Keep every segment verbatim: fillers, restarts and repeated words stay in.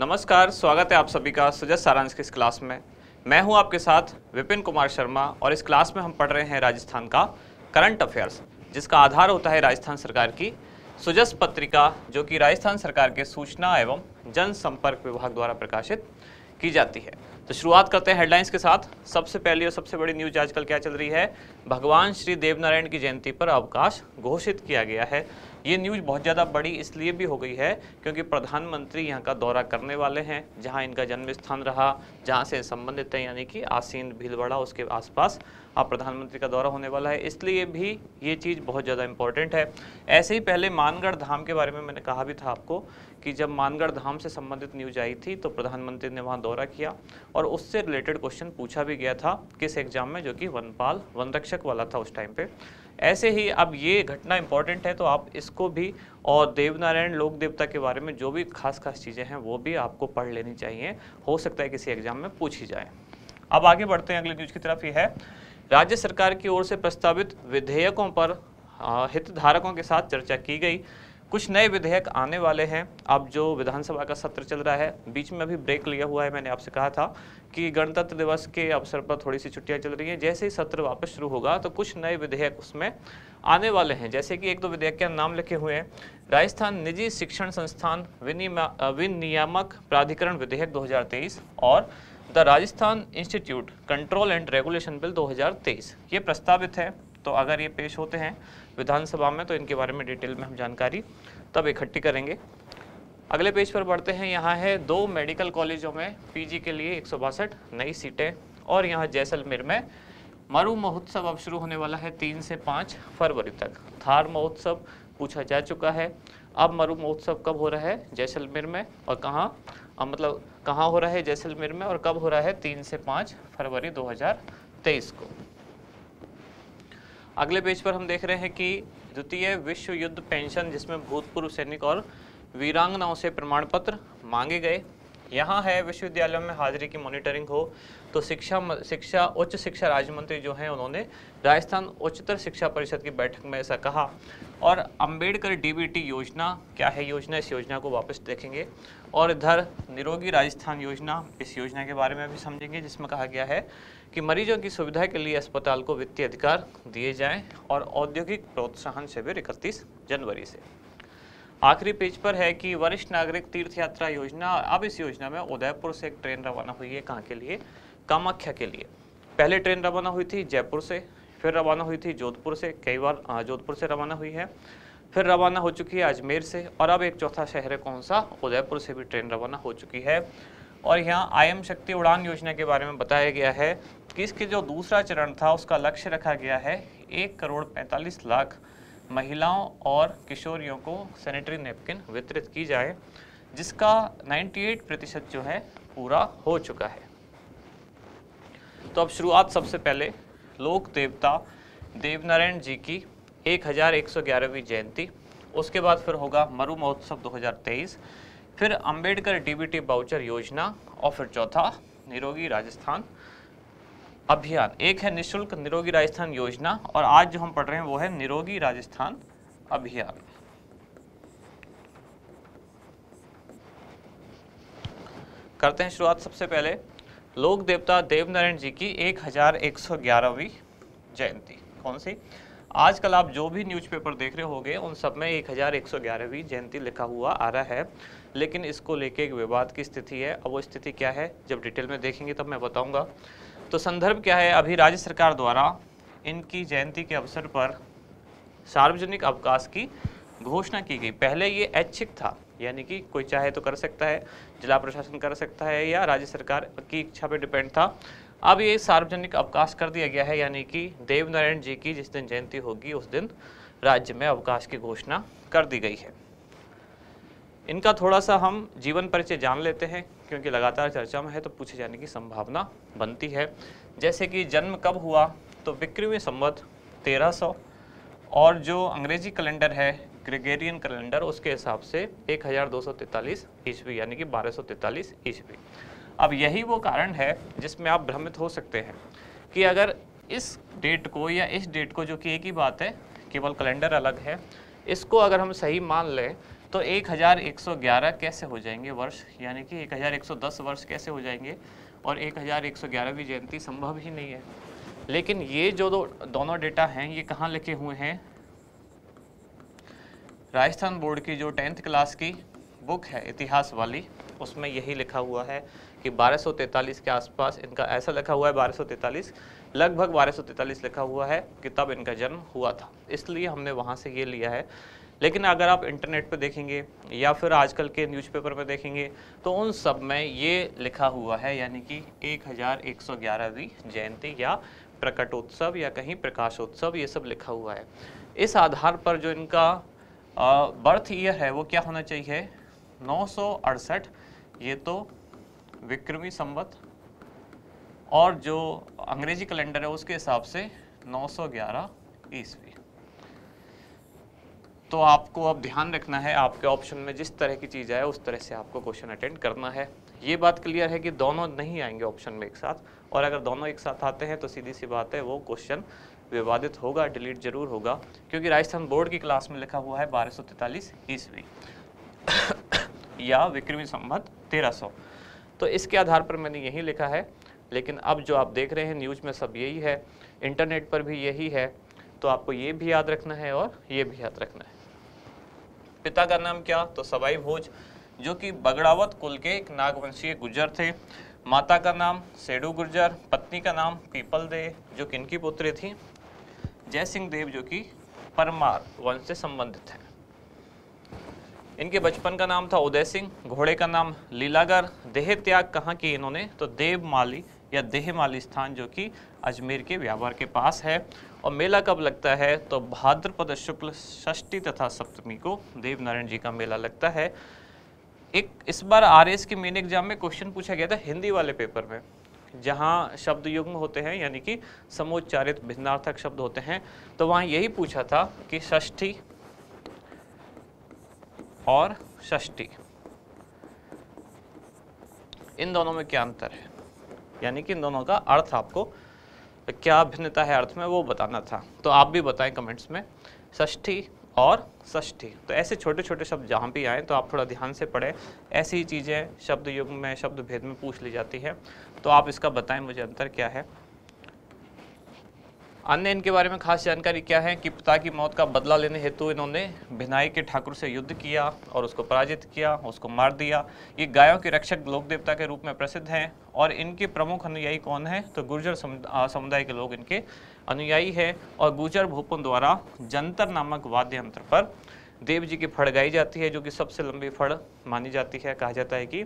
नमस्कार, स्वागत है आप सभी का सुजस सारांश की इस क्लास में। मैं हूं आपके साथ विपिन कुमार शर्मा और इस क्लास में हम पढ़ रहे हैं राजस्थान का करंट अफेयर्स, जिसका आधार होता है राजस्थान सरकार की सुजस पत्रिका, जो कि राजस्थान सरकार के सूचना एवं जनसंपर्क विभाग द्वारा प्रकाशित की जाती है। तो शुरुआत करते हैं हेडलाइंस के साथ। सबसे पहली और सबसे बड़ी न्यूज आजकल क्या चल रही है, भगवान श्री देवनारायण की जयंती पर अवकाश घोषित किया गया है। ये न्यूज बहुत ज़्यादा बड़ी इसलिए भी हो गई है क्योंकि प्रधानमंत्री यहाँ का दौरा करने वाले हैं, जहाँ इनका जन्म स्थान रहा, जहाँ से संबंधित है, यानी कि आसीन भीलवाड़ा, उसके आसपास अब प्रधानमंत्री का दौरा होने वाला है, इसलिए भी ये चीज़ बहुत ज़्यादा इंपॉर्टेंट है। ऐसे ही पहले मानगढ़ धाम के बारे में मैंने कहा भी था आपको कि जब मानगढ़ धाम से संबंधित न्यूज आई थी तो प्रधानमंत्री ने वहाँ दौरा किया और उससे रिलेटेड क्वेश्चन पूछा भी गया था किस एग्जाम में, जो कि वनपाल वन रक्षक वाला था उस टाइम पे। ऐसे ही अब ये घटना इंपॉर्टेंट है, तो आप इसको भी और देवनारायण लोक देवता के बारे में जो भी खास खास चीज़ें हैं वो भी आपको पढ़ लेनी चाहिए, हो सकता है किसी एग्जाम में पूछी जाए। अब आगे बढ़ते हैं अगली न्यूज की तरफ। ये है राज्य सरकार की ओर से प्रस्तावित विधेयकों पर हितधारकों के साथ चर्चा की गई। कुछ नए विधेयक आने वाले हैं। अब जो विधानसभा का सत्र चल रहा है, बीच में अभी ब्रेक लिया हुआ है, मैंने आपसे कहा था कि गणतंत्र दिवस के अवसर पर थोड़ी सी छुट्टियां चल रही हैं। जैसे ही सत्र वापस शुरू होगा तो कुछ नए विधेयक उसमें आने वाले हैं, जैसे कि एक दो विधेयक के नाम लिखे हुए हैं। राजस्थान निजी शिक्षण संस्थान विनिमा विनियामक प्राधिकरण विधेयक दो हज़ार तेईस और the Rajasthan institute control and regulation bill दो हज़ार तेईस ये प्रस्तावित है। तो अगर ये पेश होते हैं विधानसभा में तो इनके बारे में डिटेल में हम जानकारी तब इकट्ठी करेंगे। अगले पेज पर बढ़ते हैं। यहाँ है दो मेडिकल कॉलेजों में पीजी के लिए एक सौ बासठ नई सीटें और यहाँ जैसलमेर में मरु महोत्सव अब शुरू होने वाला है तीन से पाँच फरवरी तक। थार महोत्सव पूछा जा चुका है, अब मरु महोत्सव कब हो रहा है जैसलमेर में और कहाँ, मतलब कहाँ हो रहा है जैसलमेर में और कब हो रहा है, तीन से पाँच फरवरी दो हज़ार तेईस को। अगले पेज पर हम देख रहे हैं कि द्वितीय विश्व युद्ध पेंशन, जिसमें भूतपूर्व सैनिक और वीरांगनाओं से प्रमाण पत्र मांगे गए। यहाँ है विश्वविद्यालयों में हाजिरी की मॉनिटरिंग हो तो शिक्षा शिक्षा उच्च शिक्षा राज्य मंत्री जो हैं उन्होंने राजस्थान उच्चतर शिक्षा परिषद की बैठक में ऐसा कहा। और अंबेडकर डीबीटी योजना क्या है, योजना इस योजना को वापस देखेंगे। और इधर निरोगी राजस्थान योजना, इस योजना के बारे में भी समझेंगे, जिसमें कहा गया है कि मरीजों की सुविधा के लिए अस्पताल को वित्तीय अधिकार दिए जाएँ। और औद्योगिक प्रोत्साहन शिविर इकतीस जनवरी से। आखिरी पेज पर है कि वरिष्ठ नागरिक तीर्थ यात्रा योजना, अब इस योजना में उदयपुर से एक ट्रेन रवाना हुई है। कहाँ के लिए, कामाख्या के लिए। पहले ट्रेन रवाना हुई थी जयपुर से, फिर रवाना हुई थी जोधपुर से, कई बार जोधपुर से रवाना हुई है, फिर रवाना हो चुकी है अजमेर से, और अब एक चौथा शहर है कौन सा, उदयपुर से भी ट्रेन रवाना हो चुकी है। और यहाँ आयम शक्ति उड़ान योजना के बारे में बताया गया है कि इसके जो दूसरा चरण था उसका लक्ष्य रखा गया है एक करोड़ पैंतालीस लाख महिलाओं और किशोरियों को सैनिटरी नैपकिन वितरित की जाए, जिसका अट्ठानवे प्रतिशत जो है पूरा हो चुका है। तो अब शुरुआत सबसे पहले लोक देवता देवनारायण जी की एक हज़ार एक सौ ग्यारहवीं जयंती, उसके बाद फिर होगा मरु महोत्सव दो हज़ार तेईस, फिर अंबेडकर डीबीटी बाउचर योजना और फिर चौथा निरोगी राजस्थान अभियान। एक है निःशुल्क निरोगी राजस्थान योजना और आज जो हम पढ़ रहे हैं वो है निरोगी राजस्थान अभियान। करते हैं शुरुआत सबसे पहले लोक देवता देवनारायण जी की एक हज़ार एक सौ ग्यारहवीं जयंती। कौन सी, आजकल आप जो भी न्यूज़पेपर देख रहे होंगे उन सब में एक हज़ार एक सौ ग्यारहवीं जयंती लिखा हुआ आ रहा है, लेकिन इसको लेके एक विवाद की स्थिति है। अब वो स्थिति क्या है जब डिटेल में देखेंगे तब मैं बताऊँगा। तो संदर्भ क्या है, अभी राज्य सरकार द्वारा इनकी जयंती के अवसर पर सार्वजनिक अवकाश की घोषणा की गई। पहले ये ऐच्छिक था, यानी कि कोई चाहे तो कर सकता है, जिला प्रशासन कर सकता है या राज्य सरकार की इच्छा पर डिपेंड था। अब ये सार्वजनिक अवकाश कर दिया गया है, यानी कि देवनारायण जी की जिस दिन जयंती होगी उस दिन राज्य में अवकाश की घोषणा कर दी गई है। इनका थोड़ा सा हम जीवन परिचय जान लेते हैं क्योंकि लगातार चर्चा में है तो पूछे जाने की संभावना बनती है। जैसे कि जन्म कब हुआ, तो विक्रमी संवत तेरह सौ और जो अंग्रेजी कैलेंडर है ग्रेगेरियन कैलेंडर उसके हिसाब से एक हज़ार दो सौ तैंतालीस ईस्वी, यानी कि बारह सौ तैंतालीस ईस्वी। अब यही वो कारण है जिसमें आप भ्रमित हो सकते हैं कि अगर इस डेट को या इस डेट को, जो कि एक ही बात है केवल कैलेंडर अलग है, इसको अगर हम सही मान लें तो एक हज़ार एक सौ ग्यारह कैसे हो जाएंगे वर्ष, यानी कि एक हज़ार एक सौ दस वर्ष कैसे हो जाएंगे और एक हज़ार एक सौ ग्यारहवीं जयंती संभव ही नहीं है। लेकिन ये जो दो दोनों डेटा हैं ये कहाँ लिखे हुए हैं, राजस्थान बोर्ड की जो टेंथ क्लास की बुक है इतिहास वाली, उसमें यही लिखा हुआ है कि बारह सौ तैंतालीस के आसपास इनका, ऐसा लिखा हुआ है बारह सौ तैंतालीस, लगभग बारह सौ तैंतालीस लिखा हुआ है कि तब इनका जन्म हुआ था, इसलिए हमने वहाँ से ये लिया है। लेकिन अगर आप इंटरनेट पे देखेंगे या फिर आजकल के न्यूज़पेपर पे देखेंगे तो उन सब में ये लिखा हुआ है, यानी कि एक हज़ार एक सौ ग्यारहवीं जयंती या प्रकटोत्सव या कहीं प्रकाशोत्सव, ये सब लिखा हुआ है। इस आधार पर जो इनका बर्थ ईयर है वो क्या होना चाहिए, नौ सौ अड़सठ, ये तो विक्रमी संवत, और जो अंग्रेजी कैलेंडर है उसके हिसाब से नौ सौ ग्यारह ईस्वी। तो आपको अब ध्यान रखना है, आपके ऑप्शन में जिस तरह की चीज़ आए उस तरह से आपको क्वेश्चन अटेंड करना है। ये बात क्लियर है कि दोनों नहीं आएंगे ऑप्शन में एक साथ, और अगर दोनों एक साथ आते हैं तो सीधी सी बात है वो क्वेश्चन विवादित होगा, डिलीट जरूर होगा, क्योंकि राजस्थान बोर्ड की क्लास में लिखा हुआ है बारह सौ तैंतालीस ईस्वी या विक्रमी संवत तेरह सौ, तो इसके आधार पर मैंने यही लिखा है। लेकिन अब जो आप देख रहे हैं न्यूज़ में सब यही है, इंटरनेट पर भी यही है, तो आपको ये भी याद रखना है और ये भी याद रखना है। पिता का नाम क्या, तो सवाई भोज, जो कि बगड़ावत कुल के एक नागवंशीय गुर्जर थे। माता का नाम सेडु गुर्जर, पत्नी का नाम पीपल दे जो कि इनकी पुत्री थी, जय सिंह देव जो कि परमार वंश से संबंधित हैं। इनके बचपन का नाम था उदय सिंह, घोड़े का नाम लीलागर। देह त्याग कहाँ की इन्होंने, तो देव माली या देह माली स्थान जो कि अजमेर के व्यापार के पास है। और मेला कब लगता है, तो भाद्रपद शुक्ल षष्ठी तथा सप्तमी को देवनारायण जी का मेला लगता है। एक इस बार आरएस के मेन एग्जाम में क्वेश्चन पूछा गया था हिंदी वाले पेपर में, जहाँ शब्द युग्म होते हैं यानी कि समोच्चारित भिन्नार्थक शब्द होते हैं, तो वहाँ यही पूछा था कि षष्ठी और षष्ठी इन दोनों में क्या अंतर है, यानी कि इन दोनों का अर्थ आपको क्या भिन्नता है अर्थ में वो बताना था। तो आप भी बताएं कमेंट्स में षष्ठी और षष्ठी। तो ऐसे छोटे छोटे शब्द जहाँ भी आए तो आप थोड़ा ध्यान से पढ़ें, ऐसी ही चीज़ें शब्द युग में शब्द भेद में पूछ ली जाती है, तो आप इसका बताएं मुझे अंतर क्या है। अन्य इनके बारे में खास जानकारी क्या है कि पिता की मौत का बदला लेने हेतु इन्होंने भिनाई के ठाकुर से युद्ध किया और उसको पराजित किया, उसको मार दिया। ये गायों के रक्षक लोक देवता के रूप में प्रसिद्ध हैं और इनके प्रमुख अनुयायी कौन हैं, तो गुर्जर समुदाय के लोग इनके अनुयायी हैं। और गुर्जर भूपन द्वारा जंतर नामक वाद्य यंत्र पर देव जी की फड़ गाई जाती है, जो कि सबसे लंबी फड़ मानी जाती है। कहा जाता है कि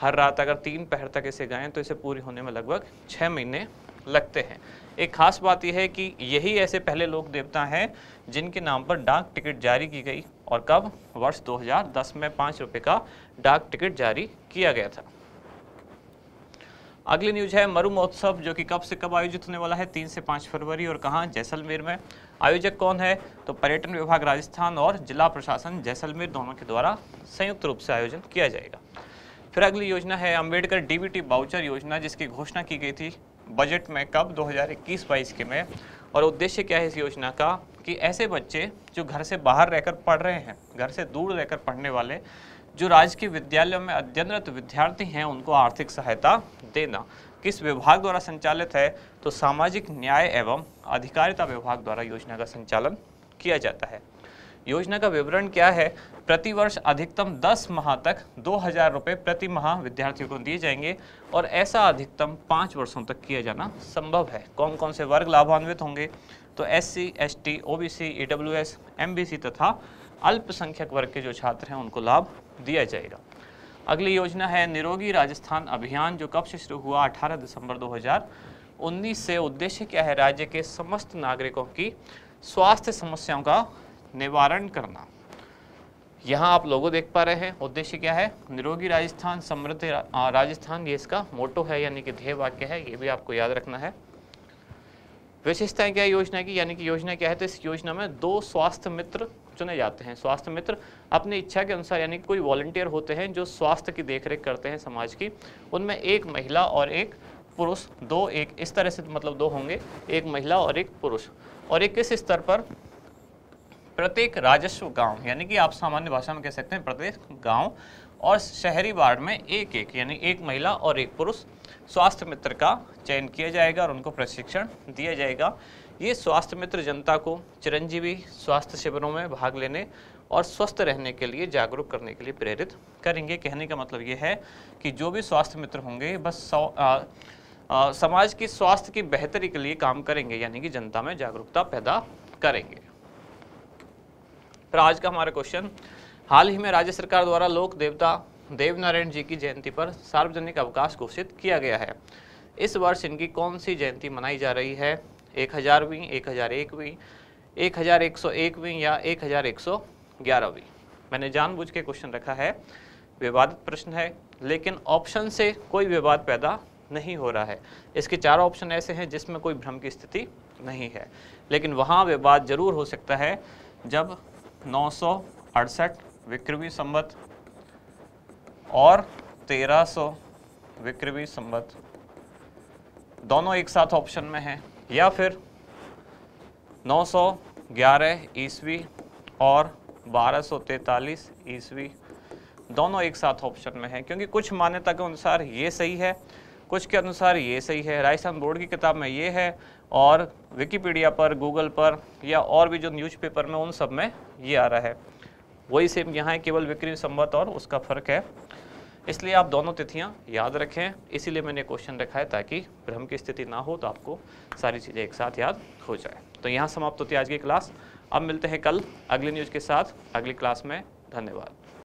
हर रात अगर तीन पहर तक इसे गाएं तो इसे पूरी होने में लगभग छः महीने लगते हैं। एक खास बात यह है कि यही ऐसे पहले लोक देवता हैं जिनके नाम पर डाक टिकट जारी की गई, और कब, वर्ष दो हज़ार दस में पाँच रुपये का डाक टिकट जारी किया गया था। अगली न्यूज है मरु महोत्सव, जो कि कब से कब आयोजित होने वाला है, तीन से पाँच फरवरी, और कहाँ, जैसलमेर में। आयोजक कौन है, तो पर्यटन विभाग राजस्थान और जिला प्रशासन जैसलमेर दोनों के द्वारा संयुक्त रूप से आयोजन किया जाएगा। फिर अगली योजना है अंबेडकर डीबीटी वाउचर योजना, जिसकी घोषणा की गई थी बजट में, कब, दो हज़ार इक्कीस बाईस के में। और उद्देश्य क्या है इस योजना का कि ऐसे बच्चे जो घर से बाहर रहकर पढ़ रहे हैं, घर से दूर रहकर पढ़ने वाले जो राज्य के विद्यालयों में अध्ययनरत विद्यार्थी हैं, उनको आर्थिक सहायता देना। किस विभाग द्वारा संचालित है, तो सामाजिक न्याय एवं अधिकारिता विभाग द्वारा योजना का संचालन किया जाता है। योजना का विवरण क्या है, प्रतिवर्ष अधिकतम दस माह तक दो हजार रुपये प्रति माह विद्यार्थियों को दिए जाएंगे और ऐसा अधिकतम पाँच वर्षों तक किया जाना संभव है। कौन कौन से वर्ग लाभान्वित होंगे, तो SC, ST, OBC, EWS, MBC तथा अल्पसंख्यक वर्ग के जो छात्र हैं उनको लाभ दिया जाएगा। अगली योजना है निरोगी राजस्थान अभियान, जो कब से शुरू हुआ, अठारह दिसंबर दो हजार उन्नीस से। उद्देश्य क्या है, राज्य के समस्त नागरिकों की स्वास्थ्य समस्याओं का निवारण करना। यहाँ आप लोगों देख पा रहे हैं उद्देश्य क्या है, निरोगी राजस्थान समृद्ध राजस्थान, ये इसका मोटो है यानी कि ध्येय वाक्य है, ये भी आपको याद रखना है। विशेषताएं क्या है योजना की, यानी कि योजना क्या है, तो इस योजना में दो स्वास्थ्य मित्र चुने जाते हैं। स्वास्थ्य मित्र अपनी इच्छा के अनुसार यानी कोई वॉलंटियर होते हैं जो स्वास्थ्य की देखरेख करते हैं समाज की। उनमें एक महिला और एक पुरुष, दो एक इस तरह से, मतलब दो होंगे, एक महिला और एक पुरुष। और एक किस स्तर पर, प्रत्येक राजस्व गांव, यानी कि आप सामान्य भाषा में कह सकते हैं प्रत्येक गांव और शहरी वार्ड में एक एक यानी एक महिला और एक पुरुष स्वास्थ्य मित्र का चयन किया जाएगा और उनको प्रशिक्षण दिया जाएगा। ये स्वास्थ्य मित्र जनता को चिरंजीवी स्वास्थ्य शिविरों में भाग लेने और स्वस्थ रहने के लिए जागरूक करने के लिए प्रेरित करेंगे। कहने का मतलब ये है कि जो भी स्वास्थ्य मित्र होंगे बस सौ आ, आ, समाज की स्वास्थ्य की बेहतरी के लिए काम करेंगे, यानी कि जनता में जागरूकता पैदा करेंगे। पर आज का हमारा क्वेश्चन, हाल ही में राज्य सरकार द्वारा लोक देवता देवनारायण जी की जयंती पर सार्वजनिक अवकाश घोषित किया गया है। इस वर्ष इनकी कौन सी जयंती मनाई जा रही है? एक हज़ारवीं, एक हज़ार एकवीं, एक हज़ार एक सौ एकवीं या एक हज़ार एक सौ ग्यारहवीं? मैंने जानबूझ के क्वेश्चन रखा है, विवादित प्रश्न है, लेकिन ऑप्शन से कोई विवाद पैदा नहीं हो रहा है। इसके चार ऑप्शन ऐसे हैं जिसमें कोई भ्रम की स्थिति नहीं है, लेकिन वहाँ विवाद जरूर हो सकता है जब नौ सौ अड़सठ विक्रमी संवत और तेरह सौ विक्रमी संवत दोनों एक साथ ऑप्शन में हैं, या फिर नौ सौ ग्यारह ईस्वी और बारह सौ तैंतालीस ईस्वी दोनों एक साथ ऑप्शन में हैं, क्योंकि कुछ मान्यता के अनुसार ये सही है, कुछ के अनुसार ये सही है। राजस्थान बोर्ड की किताब में ये है और विकिपीडिया पर, गूगल पर या और भी जो न्यूज़पेपर में उन सब में ये आ रहा है। वही सेम यहाँ है, केवल विक्रम संवत और उसका फ़र्क है। इसलिए आप दोनों तिथियाँ याद रखें, इसीलिए मैंने क्वेश्चन रखा है ताकि भ्रम की स्थिति ना हो तो आपको सारी चीज़ें एक साथ याद हो जाए। तो यहाँ समाप्त होती है आज की क्लास। अब मिलते हैं कल अगली न्यूज़ के साथ अगली क्लास में। धन्यवाद।